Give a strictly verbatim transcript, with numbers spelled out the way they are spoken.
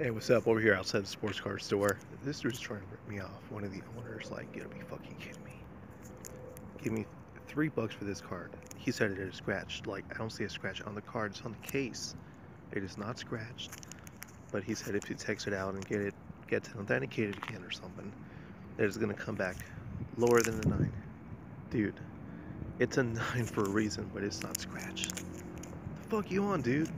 Hey, what's up? Over here outside the sports car store. This dude's trying to rip me off. One of the owners, like, you gotta be fucking kidding me. Give me three bucks for this card. He said it is scratched. Like, I don't see a scratch on the card. It's on the case. It is not scratched. But he said if you takes it out and get it, gets it authenticated again or something, that it's gonna come back lower than a nine. Dude, it's a nine for a reason, but it's not scratched. The fuck you on, dude?